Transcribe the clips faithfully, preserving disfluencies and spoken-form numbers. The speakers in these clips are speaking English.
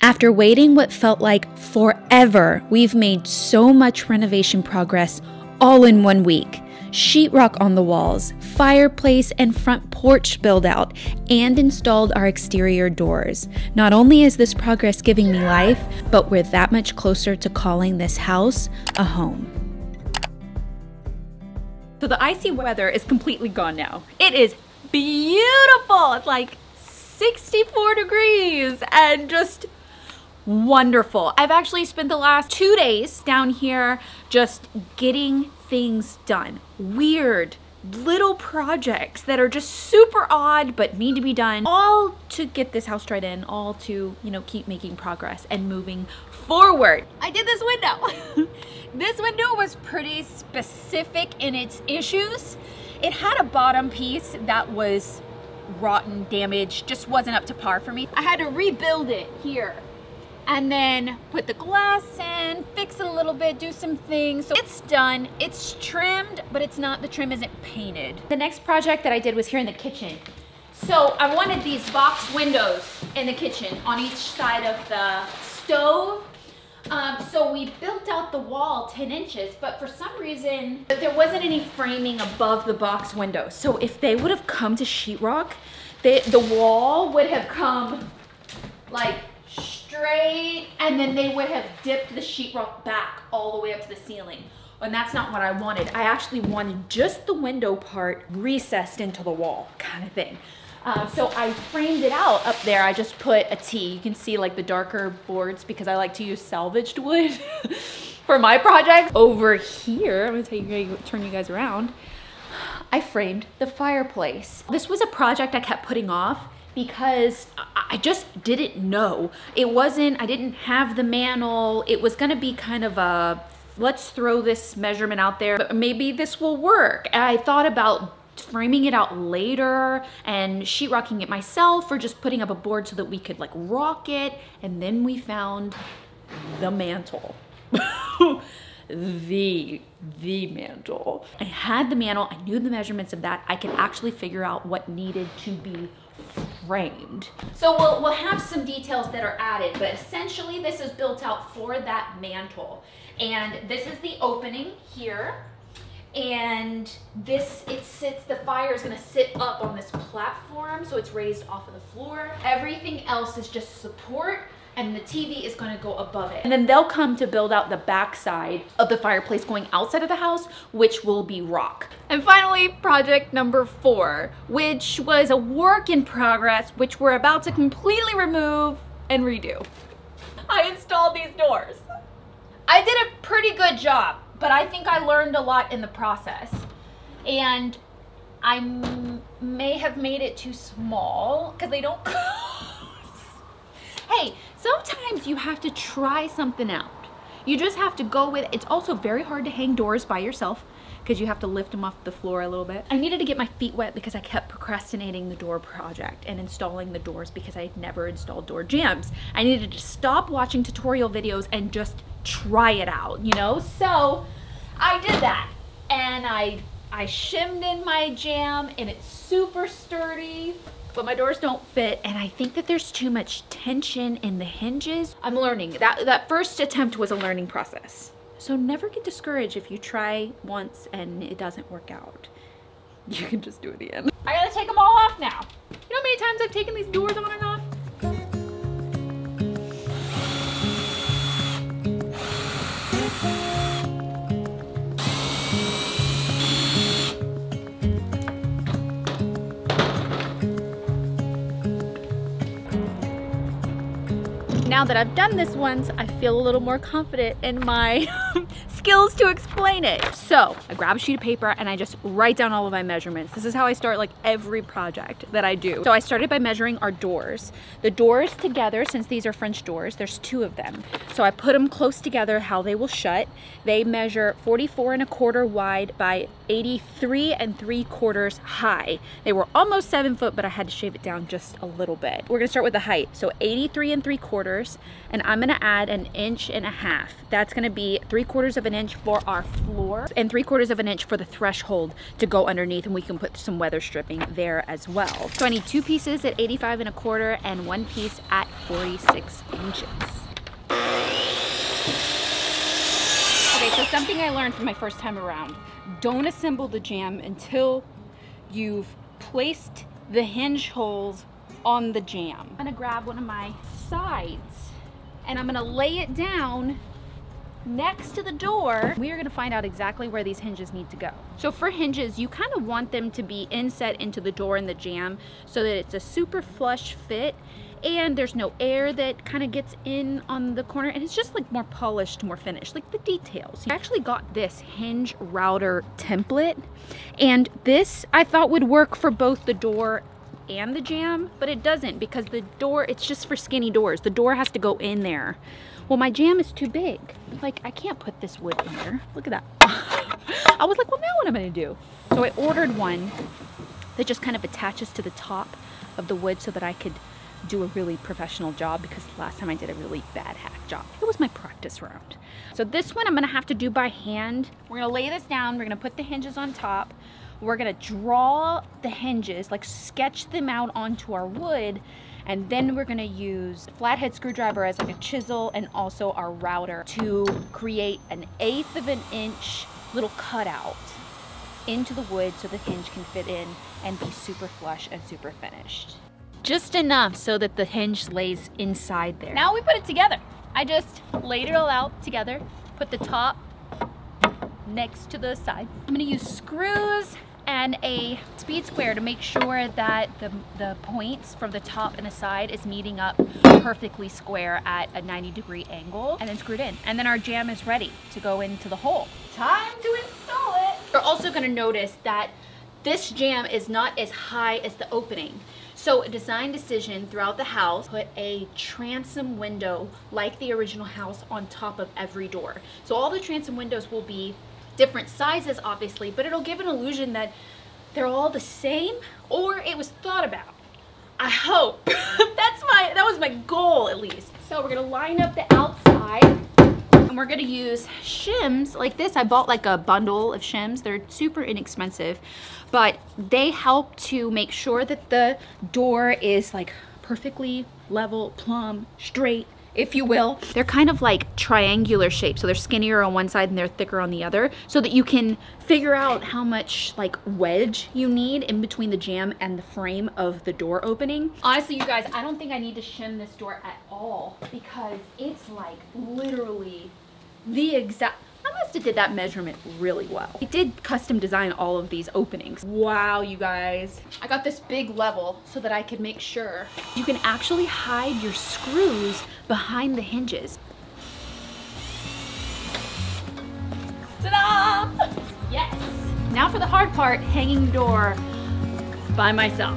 After waiting what felt like forever, we've made so much renovation progress all in one week. Sheetrock on the walls, fireplace and front porch build out, and installed our exterior doors. Not only is this progress giving me life, but we're that much closer to calling this house a home. So the icy weather is completely gone now. It is beautiful. It's like sixty-four degrees and just wonderful. I've actually spent the last two days down here just getting things done. Weird little projects that are just super odd but need to be done, all to get this house right in, all to, you know, keep making progress and moving forward. I did this window. This window was pretty specific in its issues. It had a bottom piece that was rotten, damaged, just wasn't up to par for me. I had to rebuild it here and then put the glass in, fix it a little bit, do some things. So it's done, it's trimmed, but it's not, the trim isn't painted. The next project that I did was here in the kitchen. So I wanted these box windows in the kitchen on each side of the stove. Um, so we built out the wall ten inches, but for some reason there wasn't any framing above the box window. So if they would have come to sheetrock, they, the wall would have come like straight, and then they would have dipped the sheetrock back all the way up to the ceiling. And that's not what I wanted. I actually wanted just the window part recessed into the wall kind of thing. Um, so I framed it out up there. I just put a T. You can see like the darker boards because I like to use salvaged wood for my project. Over here, I'm gonna tell you, turn you guys around. I framed the fireplace. This was a project I kept putting off because I just didn't know. It wasn't, I didn't have the mantle. It was gonna be kind of a, let's throw this measurement out there, but maybe this will work. I thought about framing it out later and sheetrocking it myself, or just putting up a board so that we could like rock it. And then we found the mantle. the the mantle. I had the mantle, I knew the measurements of that. I could actually figure out what needed to be framed. So we'll, we'll have some details that are added, but essentially this is built out for that mantle. And this is the opening here. And this, it sits, the fire is gonna sit up on this platform, so it's raised off of the floor. Everything else is just support, and the T V is gonna go above it. And then they'll come to build out the backside of the fireplace going outside of the house, which will be rock. And finally, project number four, which was a work in progress, which we're about to completely remove and redo. I installed these doors. I did a pretty good job, but I think I learned a lot in the process. And I m may have made it too small because they don't close. Hey, sometimes you have to try something out. You just have to go with it. It's also very hard to hang doors by yourself because you have to lift them off the floor a little bit. I needed to get my feet wet because I kept procrastinating the door project and installing the doors because I had never installed door jambs. I needed to stop watching tutorial videos and just try it out, you know? So I did that, and I I shimmed in my jam, and it's super sturdy, but my doors don't fit, and I think that there's too much tension in the hinges. I'm learning. That, that first attempt was a learning process. So never get discouraged if you try once and it doesn't work out. You can just do it again. I gotta take them all off now. You know how many times I've taken these doors on and off? Now that I've done this once, I feel a little more confident in my skills to explain it. So I grab a sheet of paper and I just write down all of my measurements. This is how I start like every project that I do. So I started by measuring our doors. The doors together, since these are French doors, there's two of them. So I put them close together how they will shut. They measure forty-four and a quarter wide by eighty-three and three quarters high. They were almost seven foot, but I had to shave it down just a little bit. We're gonna start with the height. So eighty-three and three quarters dollars, and I'm gonna add an inch and a half. That's gonna be three quarters of an inch for our floor and three quarters of an inch for the threshold to go underneath, and we can put some weather stripping there as well. So I need two pieces at eighty-five and a quarter and one piece at forty-six inches. Okay, so something I learned from my first time around, don't assemble the jam until you've placed the hinge holes on the jam. I'm gonna grab one of my sides and I'm gonna lay it down next to the door. We are gonna find out exactly where these hinges need to go. So for hinges, you kind of want them to be inset into the door and the jam so that it's a super flush fit and there's no air that kind of gets in on the corner, and it's just like more polished, more finished, like the details. I actually got this hinge router template, and this I thought would work for both the door and the jam, but it doesn't, because the door, it's just for skinny doors. The door has to go in there. Well, my jam is too big. Like, I can't put this wood in there. Look at that. I was like, well, now what am I gonna do? So I ordered one that just kind of attaches to the top of the wood so that I could do a really professional job, because last time I did a really bad hack job. It was my practice round. So this one I'm gonna have to do by hand. We're gonna lay this down, we're gonna put the hinges on top, we're gonna draw the hinges, like sketch them out onto our wood, and then we're gonna use a flathead screwdriver as like a chisel and also our router to create an eighth of an inch little cutout into the wood so the hinge can fit in and be super flush and super finished. Just enough so that the hinge lays inside there. Now we put it together. I just laid it all out together, put the top next to the side. I'm gonna use screws and a speed square to make sure that the, the points from the top and the side is meeting up perfectly square at a ninety degree angle, and then screwed in. And then our jam is ready to go into the hole. Time to install it. You're also gonna notice that this jam is not as high as the opening. So a design decision throughout the house, put a transom window like the original house on top of every door. So all the transom windows will be different sizes, obviously, but it'll give an illusion that they're all the same, or it was thought about. I hope. That's my, that was my goal, at least. So we're gonna line up the outside, and we're gonna use shims like this. I bought like a bundle of shims. They're super inexpensive, but they help to make sure that the door is like perfectly level, plumb, straight, if you will. They're kind of like triangular shaped, so they're skinnier on one side and they're thicker on the other, so that you can figure out how much like wedge you need in between the jam and the frame of the door opening. Honestly, you guys, I don't think I need to shim this door at all, because it's like literally the exact, I must have did that measurement really well. I did custom design all of these openings. Wow, you guys. I got this big level so that I could make sure you can actually hide your screws behind the hinges. Ta-da! Yes. Now for the hard part, hanging the door by myself.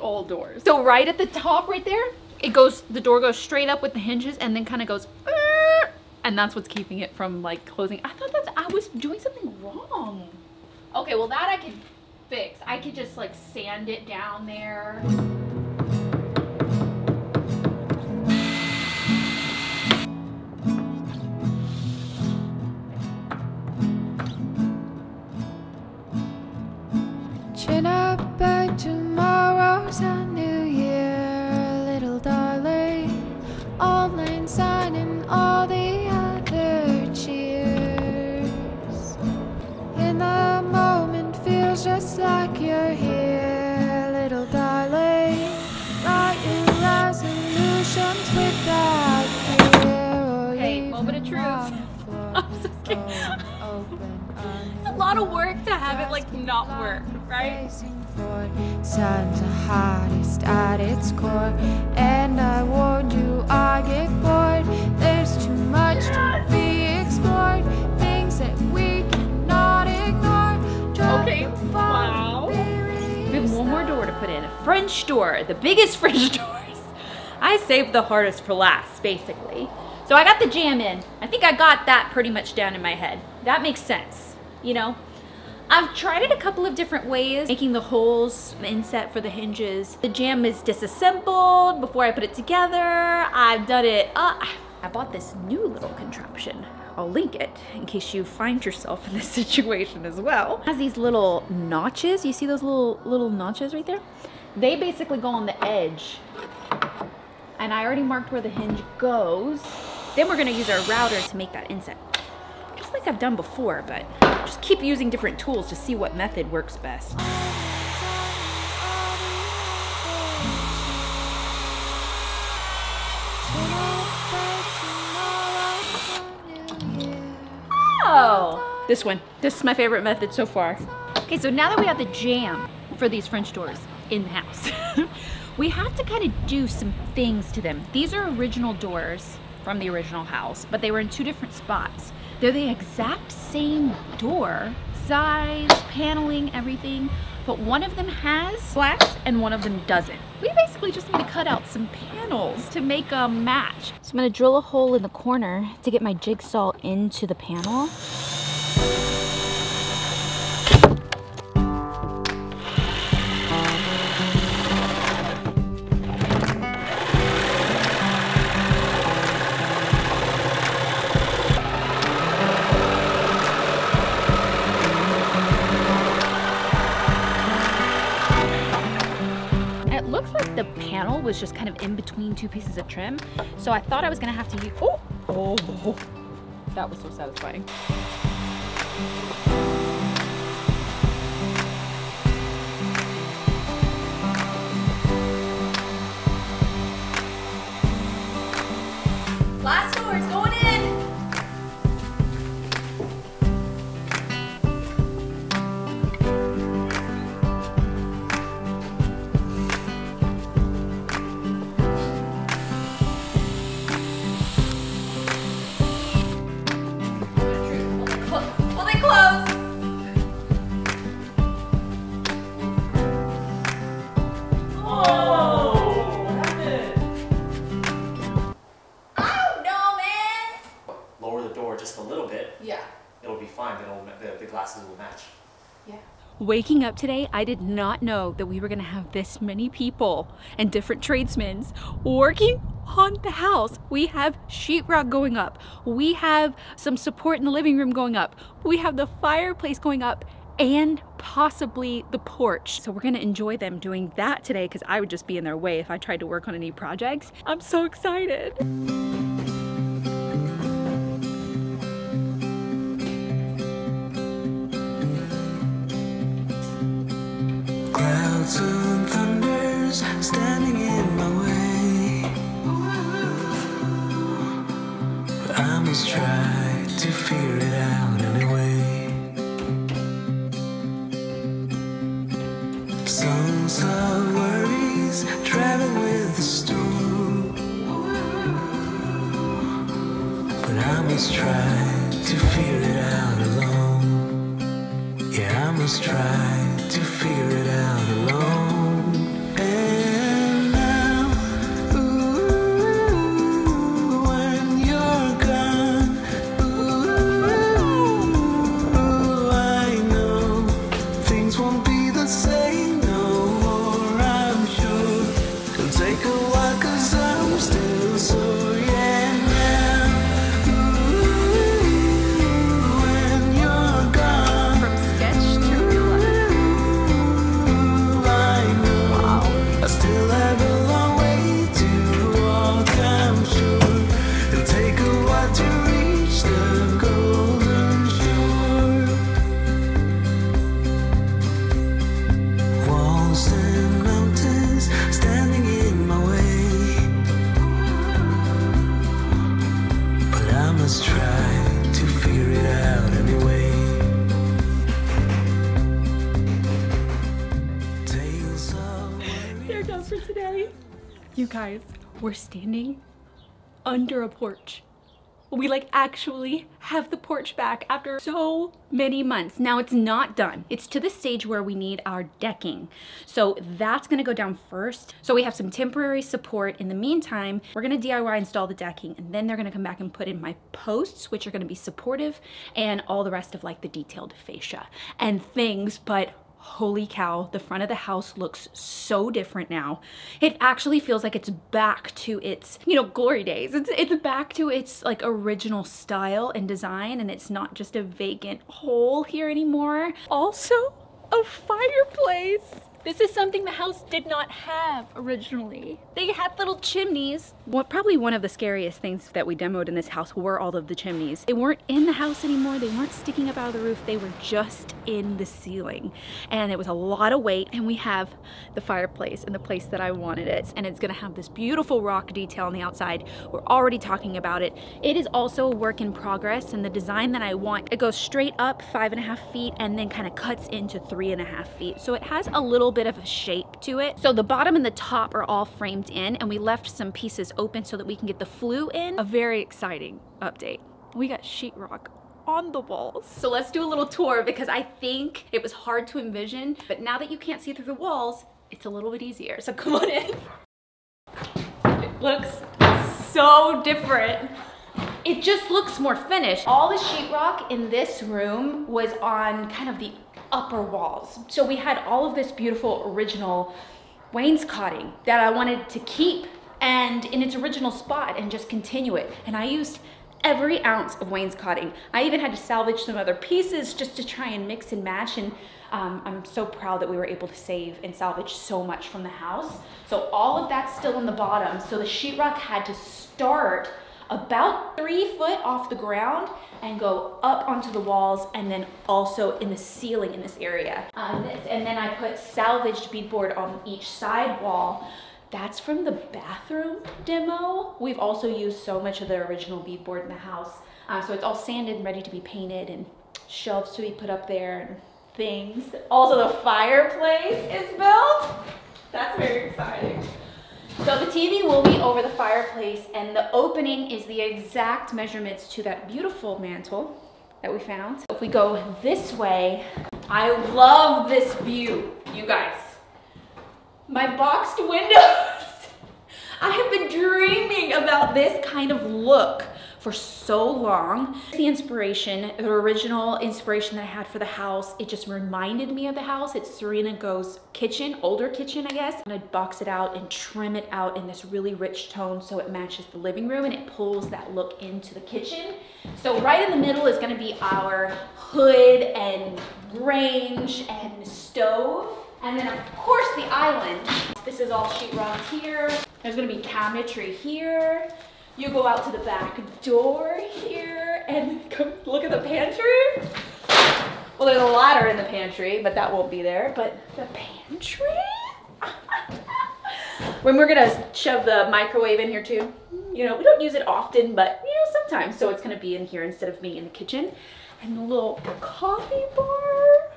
All doors. So right at the top right there, it goes, the door goes straight up with the hinges and then kind of goes, and that's what's keeping it from like closing. I thought that I was doing something wrong. Okay, well that I can fix. I could just like sand it down there. Chin up by tomorrow's a new year, little darling. All lane sign and all the other cheers. In the moment feels just like you're here, little darling. Write your resolutions without fear. Hey, moment of truth. I'm so scared. It's a lot of work to have it like not work, right? Sometimes the hardest at its core, and I warned you I get bored. There's too much to be explored, things that we cannot ignore. Okay, wow. We have one more door to put in, a French door, the biggest French doors. I saved the hardest for last, basically. So I got the jam in. I think I got that pretty much down in my head. That makes sense, you know? I've tried it a couple of different ways, making the holes inset for the hinges. The jam is disassembled before I put it together. I've done it up. I bought this new little contraption. I'll link it in case you find yourself in this situation as well. It has these little notches. You see those little, little notches right there? They basically go on the edge. And I already marked where the hinge goes. Then we're gonna use our router to make that inset. Just like I've done before, but just keep using different tools to see what method works best. Oh, this one. This is my favorite method so far. Okay, so now that we have the jam for these French doors in the house, we have to kind of do some things to them. These are original doors from the original house, but they were in two different spots. They're the exact same door, size, paneling, everything, but one of them has glass and one of them doesn't. We basically just need to cut out some panels to make a match. So I'm gonna drill a hole in the corner to get my jigsaw into the panel. Was just kind of in between two pieces of trim. So I thought I was gonna have to use, oh, oh, that was so satisfying. Last door is going . Waking up today, I did not know that we were gonna have this many people and different tradesmen working on the house. We have sheetrock going up. We have some support in the living room going up. We have the fireplace going up and possibly the porch. So we're gonna enjoy them doing that today because I would just be in their way if I tried to work on any projects. I'm so excited. Clouds and thunders standing in my way. I must try to figure it out anyway. Songs of worries travel with the storm, but I must try to figure it out alone. Yeah, I must try to figure it out alone. And now, ooh, when you're gone, ooh, I know things won't be the same no more, I'm sure. It'll take a while cause I'm still so yeah. Let's try to figure it out anyway. You guys, we're standing under a porch. We like actually have the porch back after so many months. Now it's not done. It's to the stage where we need our decking. So that's gonna go down first. So we have some temporary support. In the meantime, we're gonna D I Y install the decking, and then they're gonna come back and put in my posts, which are gonna be supportive, and all the rest of like the detailed fascia and things. But holy cow, the front of the house looks so different now. It actually feels like it's back to its, you know, glory days. It's, it's back to its like original style and design, and it's not just a vacant hole here anymore. Also, a fireplace. This is something the house did not have originally. They had little chimneys. Well, probably one of the scariest things that we demoed in this house were all of the chimneys. They weren't in the house anymore. They weren't sticking up out of the roof. They were just in the ceiling. And it was a lot of weight. And we have the fireplace in the place that I wanted it. And it's gonna have this beautiful rock detail on the outside. We're already talking about it. It is also a work in progress, and the design that I want, it goes straight up five and a half feet and then kind of cuts into three and a half feet. So it has a little bit of a shape to it. So the bottom and the top are all framed in, and we left some pieces open so that we can get the flue in. A very exciting update. We got sheetrock on the walls. So let's do a little tour, because I think it was hard to envision, but now that you can't see through the walls, it's a little bit easier. So come on in. It looks so different. It just looks more finished. All the sheetrock in this room was on kind of the upper walls. So we had all of this beautiful original wainscoting that I wanted to keep and in its original spot and just continue it. And I used every ounce of wainscoting. I even had to salvage some other pieces just to try and mix and match. And um, I'm so proud that we were able to save and salvage so much from the house. So all of that's still in the bottom. So the sheetrock had to start about three foot off the ground and go up onto the walls, and then also in the ceiling in this area. Um, and then I put salvaged beadboard on each side wall. That's from the bathroom demo. We've also used so much of the original beadboard in the house. Uh, so it's all sanded and ready to be painted, and shelves to be put up there and things. Also the fireplace is built. That's very exciting. So the T V will be over the fireplace, and the opening is the exact measurements to that beautiful mantle that we found. If we go this way, I love this view, you guys. My boxed windows. I have been dreaming about this kind of look for so long. The inspiration, the original inspiration that I had for the house, it just reminded me of the house. It's Serena Go's kitchen, older kitchen, I guess. I'm gonna box it out and trim it out in this really rich tone so it matches the living room and it pulls that look into the kitchen. So right in the middle is gonna be our hood and range and stove. And then of course the island. This is all sheetrock here. There's gonna be cabinetry here. You go out to the back door here and come look at the pantry. Well, there's a ladder in the pantry, but that won't be there. But the pantry? When we're gonna shove the microwave in here too. You know, we don't use it often, but you know, sometimes. So it's gonna be in here instead of being in the kitchen. And the little coffee bar.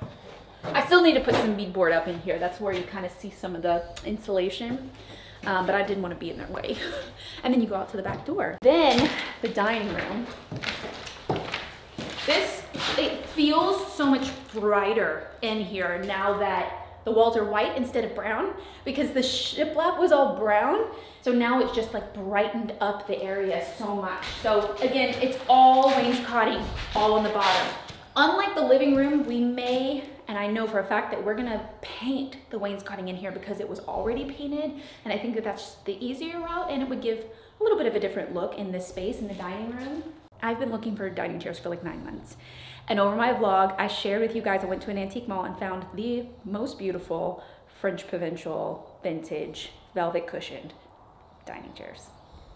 I still need to put some beadboard up in here. That's where you kind of see some of the insulation. Um, but I didn't want to be in their way. And then you go out to the back door. Then the dining room. This, it feels so much brighter in here now that the walls are white instead of brown, because the shiplap was all brown. So now it's just like brightened up the area so much. So again, it's all wainscoting, all on the bottom. Unlike the living room, we may, and I know for a fact that we're gonna paint the wainscoting in here because it was already painted. And I think that that's the easier route, and it would give a little bit of a different look in this space in the dining room. I've been looking for dining chairs for like nine months. And over my vlog, I shared with you guys, I went to an antique mall and found the most beautiful French Provincial vintage velvet cushioned dining chairs.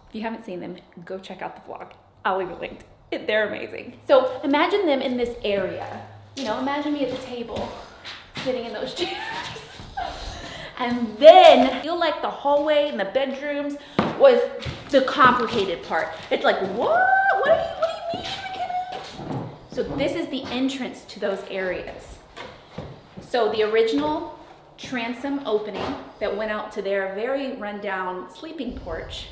If you haven't seen them, go check out the vlog. I'll leave it linked. They're amazing. So imagine them in this area. You know, imagine me at the table, sitting in those chairs. And then I feel like the hallway and the bedrooms was the complicated part. It's like, what? What do you, what do you mean? McKenna? So this is the entrance to those areas. So the original transom opening that went out to their very rundown sleeping porch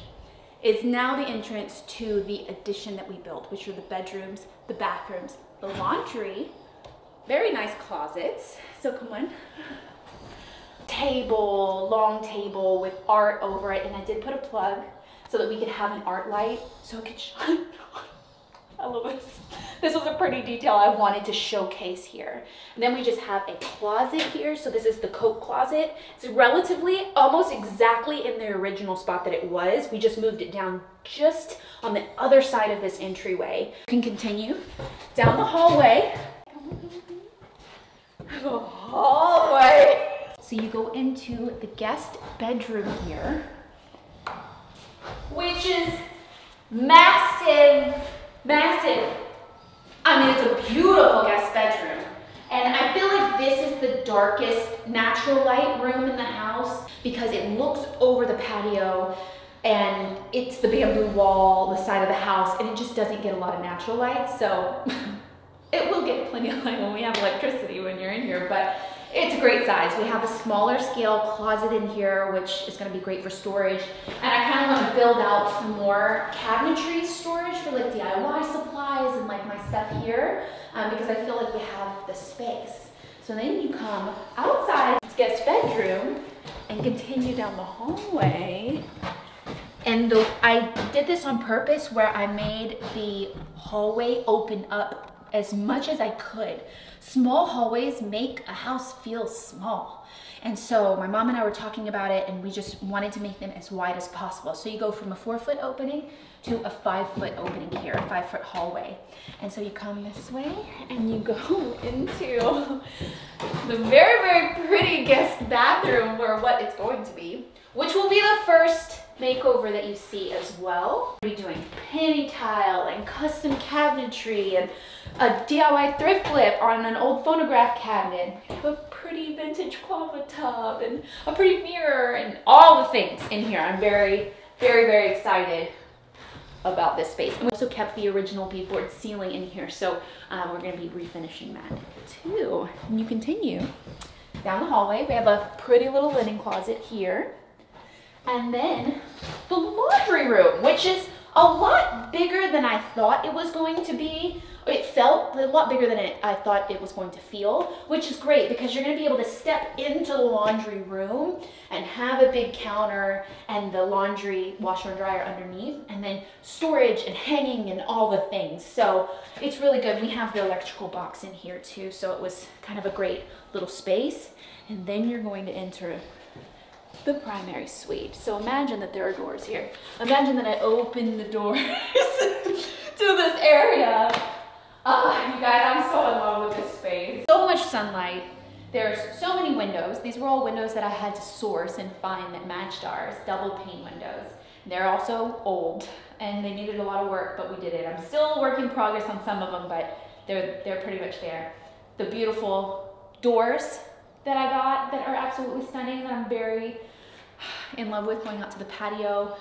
is now the entrance to the addition that we built, which are the bedrooms, the bathrooms, the laundry, very nice closets. So come on. Table, long table with art over it. And I did put a plug so that we could have an art light so it could shine. I love this. This was a pretty detail I wanted to showcase here. And then we just have a closet here. So this is the coat closet. It's relatively almost exactly in the original spot that it was. We just moved it down just on the other side of this entryway. You can continue down the hallway. The hallway. So you go into the guest bedroom here, which is massive. Massive. I mean, it's a beautiful guest bedroom. And I feel like this is the darkest natural light room in the house because it looks over the patio and it's the bamboo wall, the side of the house, and it just doesn't get a lot of natural light. So it will get plenty of light when we have electricity when you're in here, but it's a great size. We have a smaller scale closet in here, which is going to be great for storage. And I kind of want to build out some more cabinetry storage for like D I Y supplies and like my stuff here, um, because I feel like we have the space. So then you come outside to guest bedroom and continue down the hallway. And the, I did this on purpose where I made the hallway open up as much as I could. Small hallways make a house feel small. And so my mom and I were talking about it and we just wanted to make them as wide as possible. So you go from a four foot opening to a five foot opening here, a five foot hallway. And so you come this way and you go into the very, very pretty guest bathroom, or what it's going to be, which will be the first makeover that you see as well. We'll be doing penny tile and custom cabinetry and a D I Y thrift flip on an old phonograph cabinet. We have a pretty vintage closet tub and a pretty mirror and all the things in here. I'm very, very, very excited about this space. And we also kept the original beadboard ceiling in here, so um, we're gonna be refinishing that too. And you continue down the hallway. We have a pretty little linen closet here. And then the laundry room, which is a lot bigger than I thought it was going to be. It felt a lot bigger than it, I thought it was going to feel, which is great because you're going to be able to step into the laundry room and have a big counter and the laundry washer and dryer underneath, and then storage and hanging and all the things. So it's really good. We have the electrical box in here too, so it was kind of a great little space. And then you're going to enter the primary suite. So imagine that there are doors here. Imagine that I open the doors to this area. Oh, you guys, I'm so in love with this space. So much sunlight. There's so many windows. These were all windows that I had to source and find that matched ours, double pane windows. They're also old and they needed a lot of work, but we did it. I'm still a work in progress on some of them, but they're, they're pretty much there. The beautiful doors that I got that are absolutely stunning, that I'm very in love with, going out to the patio.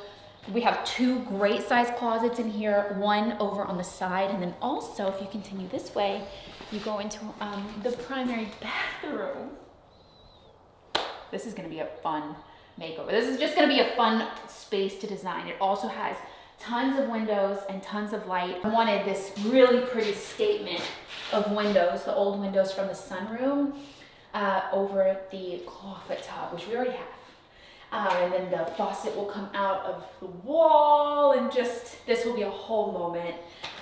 We have two great size closets in here, one over on the side, and then also, if you continue this way, you go into um, the primary bathroom. This is gonna be a fun makeover. This is just gonna be a fun space to design. It also has tons of windows and tons of light. I wanted this really pretty statement of windows, the old windows from the sunroom, Uh, over the closet tub, which we already have. Uh, and then the faucet will come out of the wall, and just, this will be a whole moment.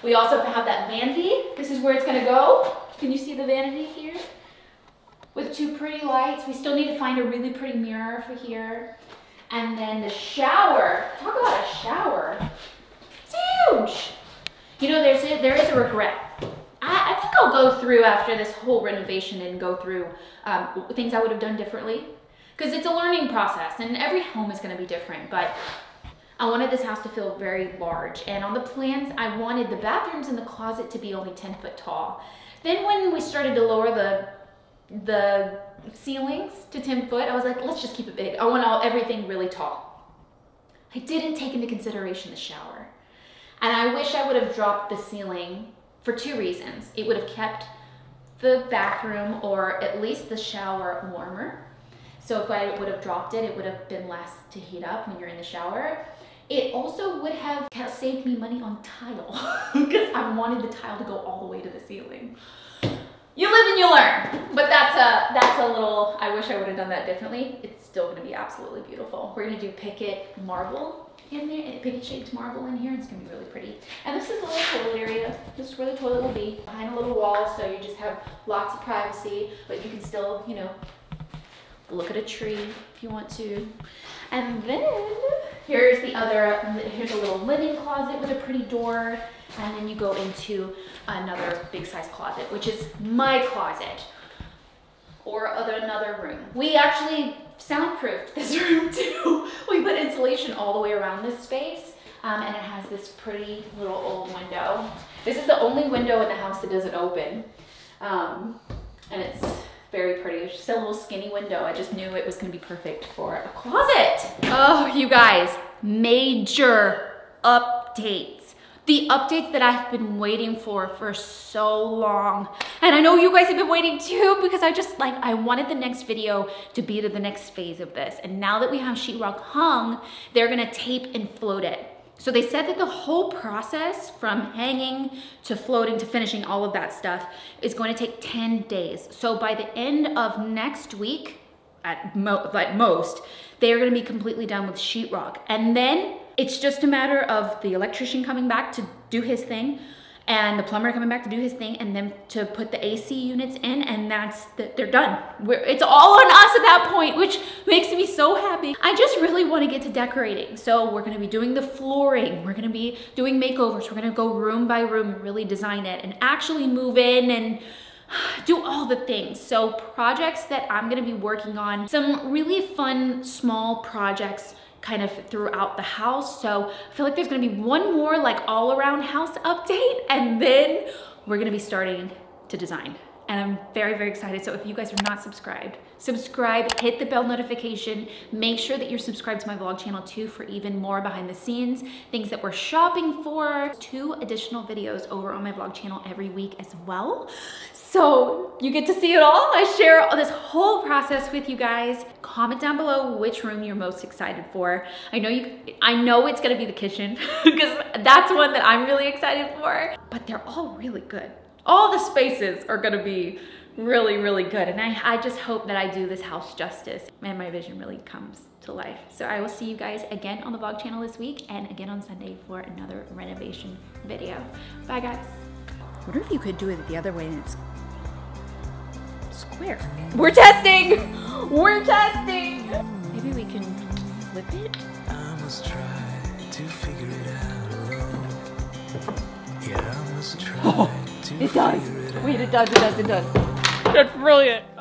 We also have that vanity. This is where it's gonna go. Can you see the vanity here? With two pretty lights. We still need to find a really pretty mirror for here. And then the shower. Talk about a shower. It's huge. You know, there's a, there is a regret. I think I'll go through after this whole renovation and go through um, things I would have done differently, because it's a learning process and every home is going to be different, but I wanted this house to feel very large. And on the plans, I wanted the bathrooms and the closet to be only ten foot tall. Then when we started to lower the the ceilings to ten foot, I was like, let's just keep it big. I want all, everything really tall. I didn't take into consideration the shower. And I wish I would have dropped the ceiling for two reasons. It would have kept the bathroom, or at least the shower, warmer. So if I would have dropped it, it would have been less to heat up when you're in the shower. It also would have saved me money on tile because I wanted the tile to go all the way to the ceiling. You live and you learn, but that's a, that's a little, I wish I would have done that differently. It's still gonna be absolutely beautiful. We're gonna do Picket marble in there, Picket shaped marble in here. It's gonna be really pretty. And this is the little toilet area. This is where the toilet will be, behind a little wall, so you just have lots of privacy, but you can still, you know, look at a tree if you want to. And then here's the other, here's a little linen closet with a pretty door. And then you go into another big size closet, which is my closet or other another room. We actually soundproofed this room too. We put insulation all the way around this space, um, and it has this pretty little old window. This is the only window in the house that doesn't open, um, and it's very pretty. It's just a little skinny window. I just knew it was gonna be perfect for a closet. Oh, you guys, major update. The updates that I've been waiting for for so long. And I know you guys have been waiting too, because I just like, I wanted the next video to be to the next phase of this. And now that we have sheetrock hung, they're gonna tape and float it. So they said that the whole process from hanging to floating to finishing all of that stuff is going to take ten days. So by the end of next week, at mo like most, they're gonna be completely done with sheetrock. And then it's just a matter of the electrician coming back to do his thing and the plumber coming back to do his thing and then to put the A C units in, and that's, the, they're done. We're, it's all on us at that point, which makes me so happy. I just really wanna get to decorating. So we're gonna be doing the flooring, we're gonna be doing makeovers, we're gonna go room by room and really design it and actually move in and do all the things. So projects that I'm gonna be working on, some really fun, small projects kind of throughout the house. So I feel like there's gonna be one more like all around house update, and then we're gonna be starting to design. And I'm very, very excited. So if you guys are not subscribed, subscribe, hit the bell notification, make sure that you're subscribed to my vlog channel too for even more behind the scenes, things that we're shopping for, two additional videos over on my vlog channel every week as well. So you get to see it all. I share this whole process with you guys. Comment down below which room you're most excited for. I know you, I know it's gonna be the kitchen because that's one that I'm really excited for, but they're all really good. All the spaces are gonna be really, really good. And I, I just hope that I do this house justice and my vision really comes to life. So I will see you guys again on the vlog channel this week and again on Sunday for another renovation video. Bye guys. I wonder if you could do it the other way and it's square. We're testing, we're testing. Maybe we can flip it. I must try to figure it out alone. Yeah, I must try. Oh, it does. Wait, it does, it does, it does. That's brilliant.